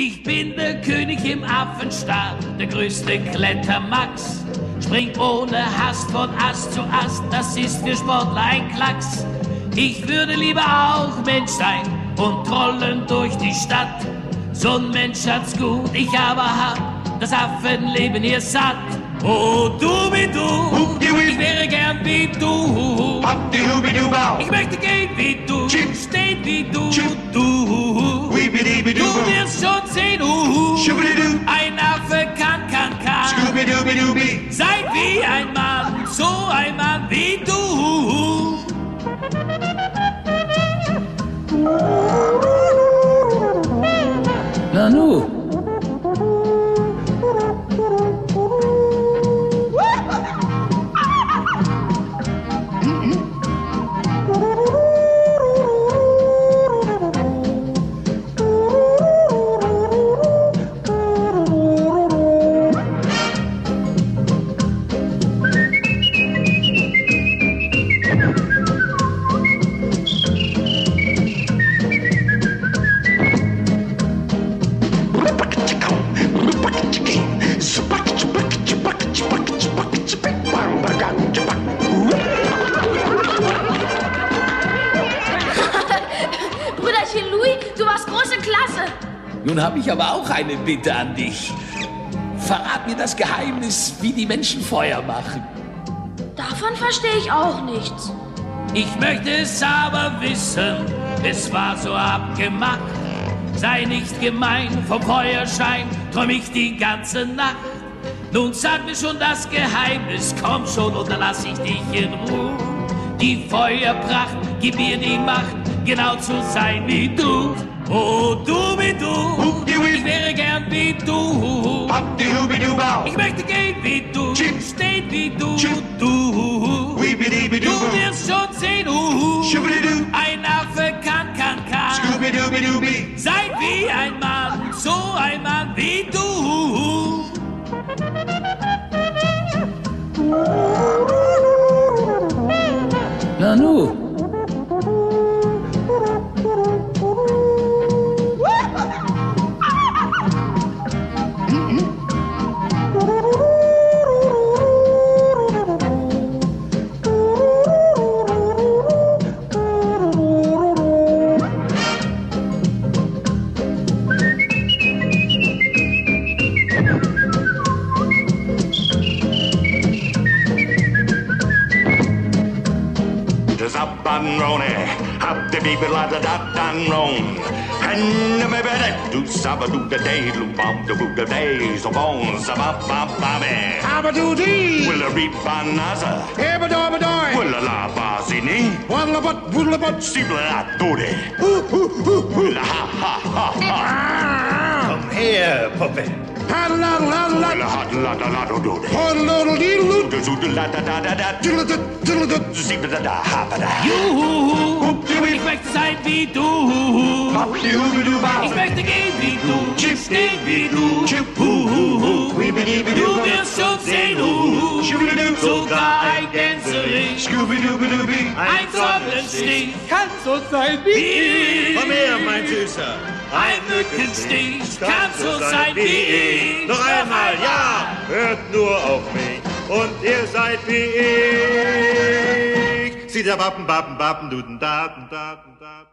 Ich bin der König im Affenstall, der größte Klettermax. Spring ohne Hast von Ast zu Ast, das ist für Sportler ein Klacks. Ich würde lieber auch Mensch sein und trollen durch die Stadt. So ein Mensch hat's gut, ich aber hab das Affenleben hier satt. Oh, du wie du, ich wäre gern wie du. Ich möchte gehen wie du, stehen wie du, du. Du wirst schon sehen, ein Affe kann. Sei wie ein Mann, so ein Mann wie du. Nanu. Nun habe ich aber auch eine Bitte an dich. Verrat mir das Geheimnis, wie die Menschen Feuer machen. Davon verstehe ich auch nichts. Ich möchte es aber wissen, es war so abgemacht. Sei nicht gemein, vom Feuerschein träum ich die ganze Nacht. Nun sag mir schon das Geheimnis, komm schon oder lass ich dich in Ruhe. Die Feuerpracht, gib mir die Macht, genau zu sein wie du. Oh, du wie du, ich wäre gern wie du. Ich möchte gehen wie du, stehen wie du, du. Du wirst schon sehen, ein Affe kann. Sei wie ein Mann, so ein Mann wie du. Nanu. Come here, puppet. Ich möchte sein wie du. Ich möchte gehen wie du, stehen wie du. Du wirst schon sehen, sogar ein Gänserich, ein Sonnenstich, kann so sein wie ich. Komm her, mein Süßer. Ein Mückenstich, kann so sein wie ich. Noch einmal, ja, hört nur auf mich und ihr seid wie ich. Sie da wappen, wappen, wappen, duden, daten, daten, daten.